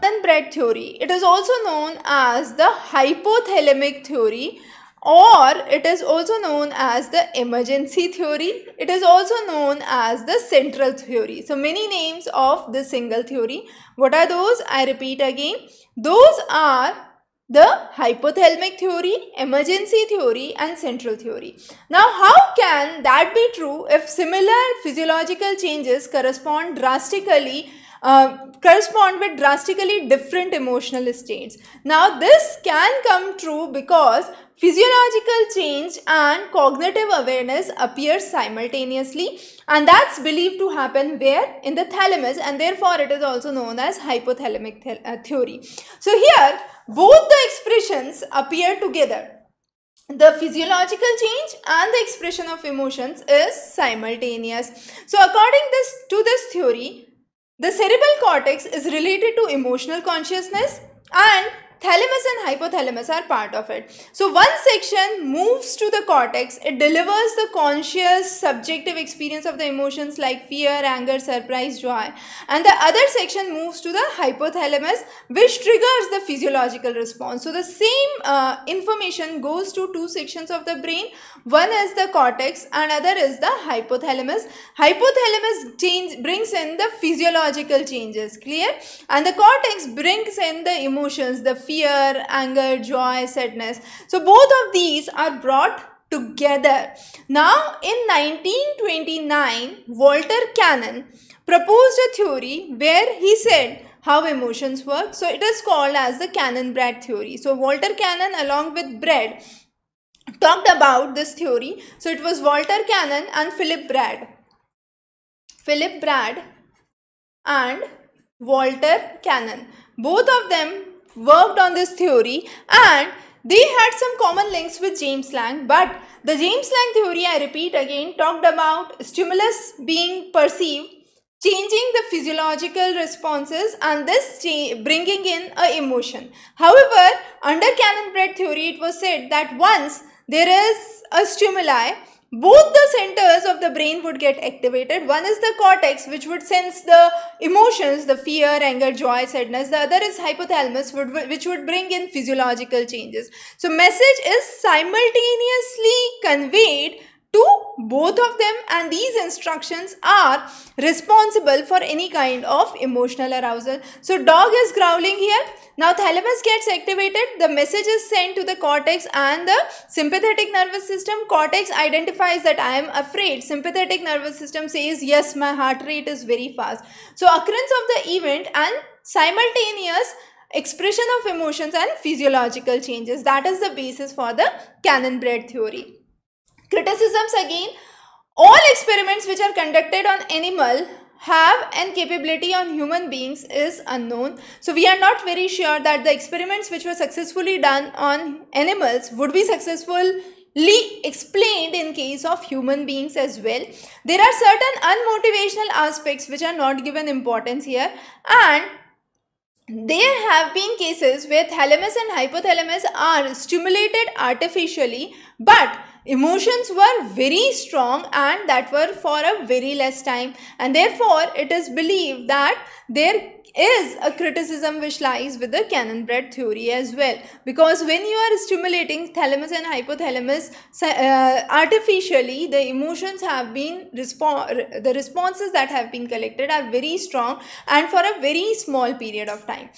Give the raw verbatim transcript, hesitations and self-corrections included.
Cannon-Bard theory. It is also known as the hypothalamic theory, or it is also known as the emergency theory. It is also known as the central theory. So many names of this single theory. What are those? I repeat again. Those are the hypothalamic theory, emergency theory and central theory. Now how can that be true if similar physiological changes correspond drastically Uh, correspond with drastically different emotional states? Now this can come true because physiological change and cognitive awareness appear simultaneously, and that's believed to happen where? In the thalamus, and therefore it is also known as hypothalamic th- uh, theory. So here both the expressions appear together. The physiological change and the expression of emotions is simultaneous. So according this to this theory, the cerebral cortex is related to emotional consciousness, and thalamus and hypothalamus are part of it. So one section moves to the cortex. It delivers the conscious, subjective experience of the emotions like fear, anger, surprise, joy. And the other section moves to the hypothalamus, which triggers the physiological response. So the same uh, information goes to two sections of the brain. One is the cortex and other is the hypothalamus. Hypothalamus change brings in the physiological changes, clear? And the cortex brings in the emotions, the fear, fear, anger, joy, sadness. So both of these are brought together. Now in nineteen twenty-nine, Walter Cannon proposed a theory where he said how emotions work. So it is called as the Cannon-Bard theory. So Walter Cannon along with Bard talked about this theory. So it was Walter Cannon and Philip Bard. Philip Bard and Walter Cannon. Both of them worked on this theory, and they had some common links with James-Lange, but the James-Lange theory, I repeat again, talked about stimulus being perceived, changing the physiological responses, and this bringing in a emotion. However, under Cannon-Bard theory, it was said that once there is a stimuli, both the centers of the brain would get activated. One is the cortex, which would sense the emotions, the fear, anger, joy, sadness. The other is hypothalamus, which would bring in physiological changes. So message is simultaneously conveyed to both of them, and these instructions are responsible for any kind of emotional arousal. So dog is growling here. Now thalamus gets activated, the message is sent to the cortex and the sympathetic nervous system. Cortex identifies that I am afraid. Sympathetic nervous system says, yes, my heart rate is very fast. So occurrence of the event and simultaneous expression of emotions and physiological changes. That is the basis for the Cannon-Bard theory. Criticisms again. All experiments which are conducted on animal have an capability on human beings is unknown. So we are not very sure that the experiments which were successfully done on animals would be successfully explained in case of human beings as well. There are certain unmotivational aspects which are not given importance here, and there have been cases where thalamus and hypothalamus are stimulated artificially, but emotions were very strong, and that were for a very less time, and therefore it is believed that there is a criticism which lies with the Cannon-Bard theory as well, because when you are stimulating thalamus and hypothalamus uh, artificially, the emotions have been respo- the responses that have been collected are very strong and for a very small period of time.